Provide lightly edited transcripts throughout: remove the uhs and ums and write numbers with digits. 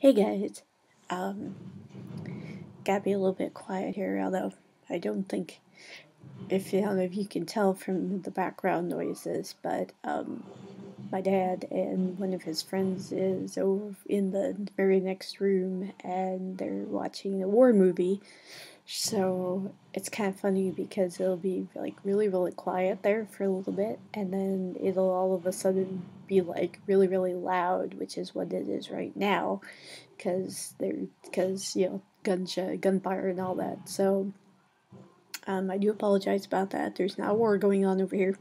Hey guys, gotta be a little bit quiet here, although I don't think, I don't know if you can tell from the background noises, but my dad and one of his friends is over in the very next room and they're watching a war movie, so it's kind of funny because it'll be like really quiet there for a little bit, and then it'll all of a sudden be like really loud, which is what it is right now, because you know, gunfire and all that. So I do apologize about that. There's not a war going on over here.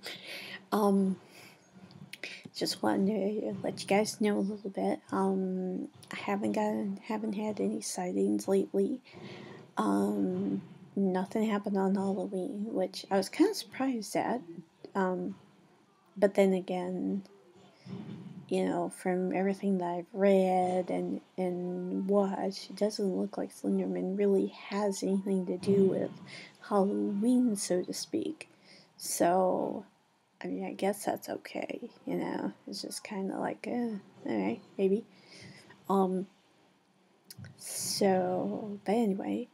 Just wanted to let you guys know a little bit. I haven't had any sightings lately. Nothing happened on Halloween, which I was kind of surprised at. But then again, you know, from everything that I've read and watched, it doesn't look like Slenderman really has anything to do with Halloween, so to speak. So, I mean, I guess that's okay, you know, it's just kind of like, alright, maybe. But anyway,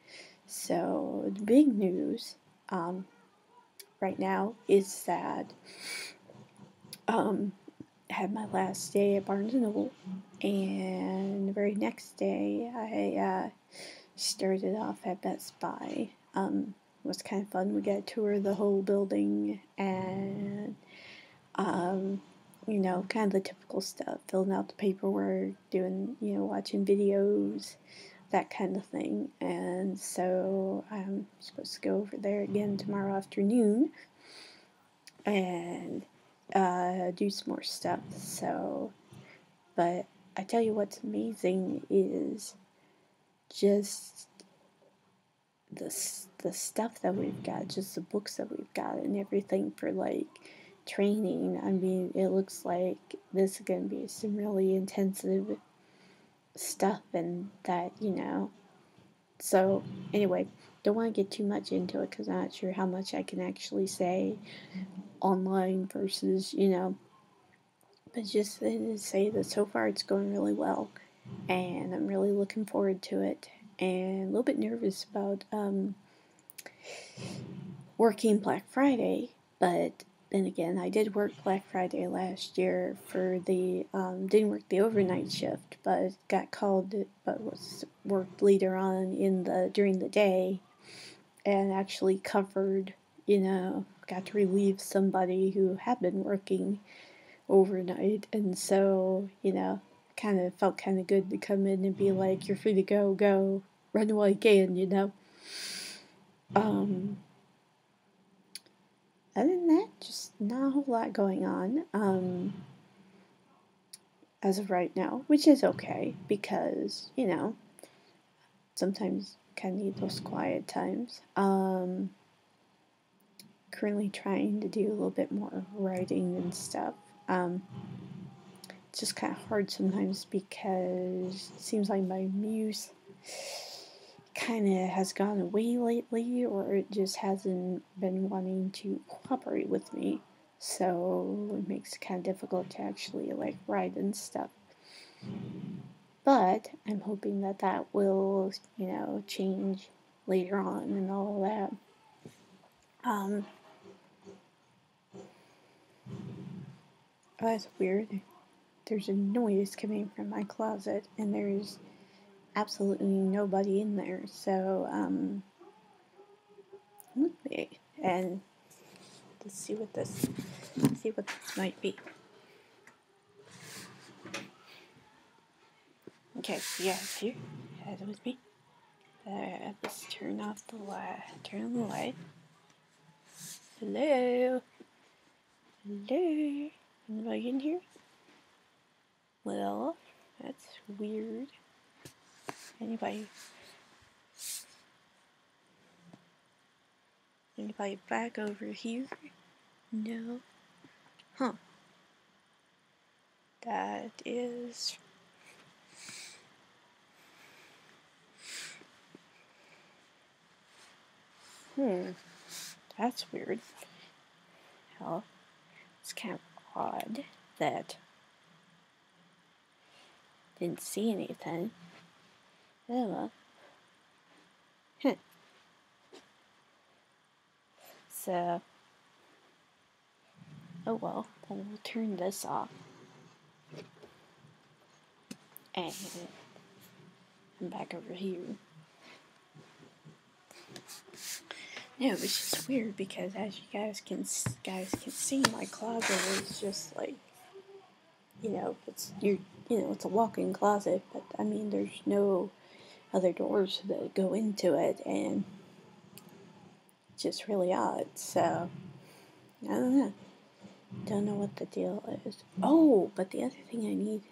so the big news, right now is that, I had my last day at Barnes & Noble, and the very next day I started off at Best Buy. It was kind of fun. We got to tour the whole building and, you know, kind of the typical stuff, filling out the paperwork, doing, you know, watching videos, that kind of thing. And so I'm supposed to go over there again tomorrow afternoon and do some more stuff. So, but I tell you what's amazing is just the stuff that we've got, just the books that we've got and everything for like training. I mean, it looks like this is going to be some really intensive stuff and that, you know. So anyway, don't want to get too much into it because I'm not sure how much I can actually say online versus, you know, but just to say that so far it's going really well, and I'm really looking forward to it, and a little bit nervous about working Black Friday, but then again, I did work Black Friday last year for the, didn't work the overnight shift, but got called, but was worked later on in the, during the day, and actually covered, you know, got to relieve somebody who had been working overnight, and so, you know, kind of felt kind of good to come in and be like, you're free to go, run while you can, you know. Other than that, just not a whole lot going on, as of right now, which is okay, because, you know, sometimes kind of need those quiet times. Currently trying to do a little bit more writing and stuff. It's just kind of hard sometimes because it seems like my muse kind of has gone away lately, or it just hasn't been wanting to cooperate with me, so it makes it kind of difficult to actually like write and stuff. But I'm hoping that that will, you know, change later on and all that. Oh, that's weird. There's a noise coming from my closet, and there's absolutely nobody in there, so, and let's see what this might be. Okay, you guys here, head with me. Let's turn off the light, turn on the light. Hello? Hello? Anybody in here? Well, that's weird. Anybody back over here? No? Huh. That is... That's weird. Hell, it's kind of odd that didn't see anything. Hello. So, oh well, then we'll turn this off. And I'm back over here. No, it's just weird because as you guys can see, my closet is just like, you know, it's a walk-in closet, but I mean, there's no other doors that go into it, and just really odd, so I don't know. Don't know what the deal is. Oh, but the other thing I need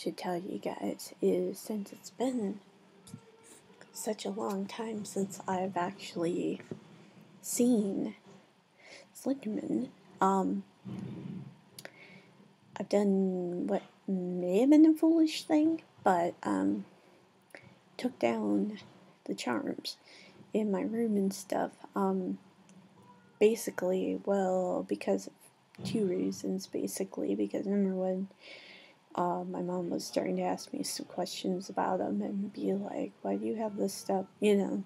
to tell you guys is since it's been such a long time since I've actually seen Slenderman, I've done what may have been a foolish thing, but took down the charms in my room and stuff, basically, well, because of two reasons, basically, because number one, my mom was starting to ask me some questions about them and be like, why do you have this stuff, you know,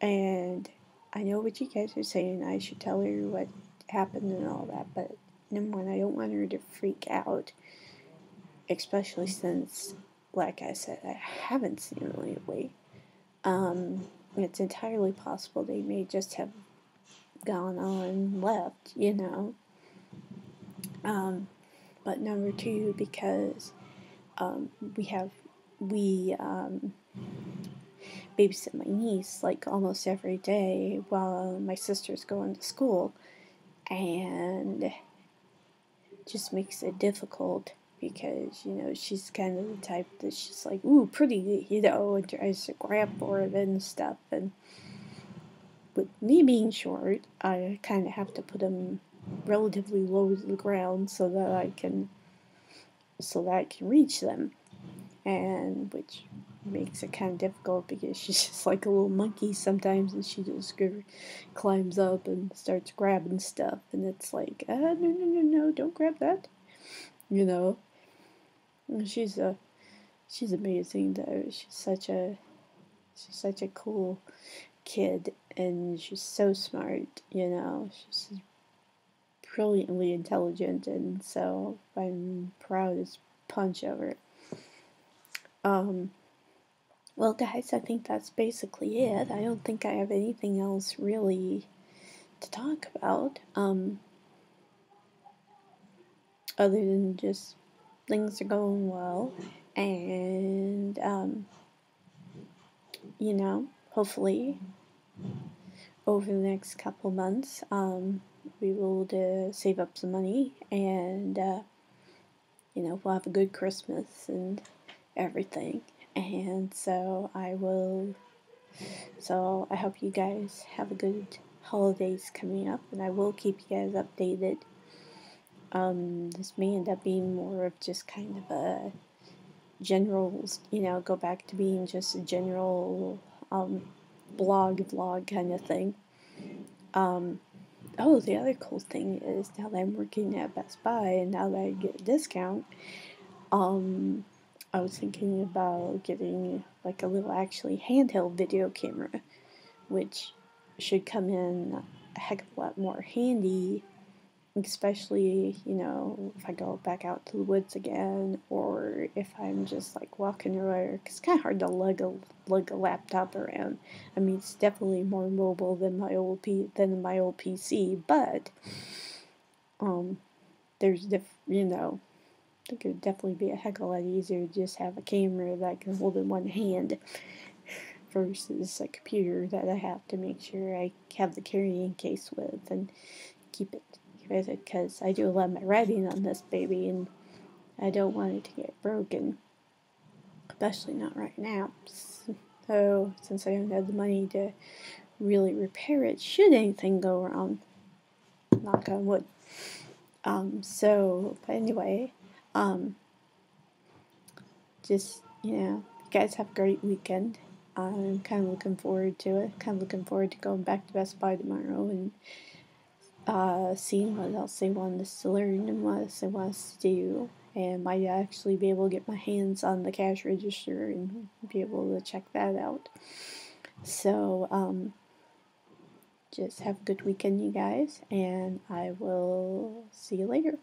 and I know what you guys are saying, I should tell her what happened and all that, but number one, I don't want her to freak out, especially since, like I said, I haven't seen her lately. It's entirely possible they may just have gone on and left, you know. But number two, because we babysit my niece like almost every day while my sister's going to school, and it just makes it difficult because, you know, she's kind of the type that she's like, ooh, pretty, you know, and tries to grab for it and stuff. And with me being short, I kind of have to put them relatively low to the ground so that I can reach them. And which makes it kind of difficult because she's just like a little monkey sometimes, and she just climbs up and starts grabbing stuff. And it's like, no, don't grab that. You know, she's amazing though. She's such a cool kid, and she's so smart. You know, she's brilliantly intelligent, and so I'm proud as punch over it. Well, guys, I think that's basically it. I don't think I have anything else really to talk about. Other than just things are going well, and, you know, hopefully over the next couple months, we will save up some money, and, you know, we'll have a good Christmas and everything, and so I hope you guys have a good holidays coming up, and I will keep you guys updated. This may end up being more of just kind of a general, you know, go back to being just a general, vlog kind of thing. Oh, the other cool thing is now that I'm working at Best Buy and now that I get a discount, I was thinking about getting like a little actually handheld video camera, which should come in a heck of a lot more handy. Especially, you know, if I go back out to the woods again, or if I'm just like walking around, because it's kind of hard to lug a laptop around. I mean, it's definitely more mobile than my old PC, but you know, it could definitely be a heck of a lot easier to just have a camera that I can hold in one hand versus a computer that I have to make sure I have the carrying case with and keep it. Because I do a lot of my writing on this baby, and I don't want it to get broken, especially not right now. So since I don't have the money to really repair it, should anything go wrong, knock on wood. But anyway, just, you know, you guys have a great weekend. I'm kind of looking forward to it. Kind of looking forward to going back to Best Buy tomorrow and seeing what else they want us to learn and what else they want us to do, and might actually be able to get my hands on the cash register and be able to check that out. So, just have a good weekend, you guys, and I will see you later.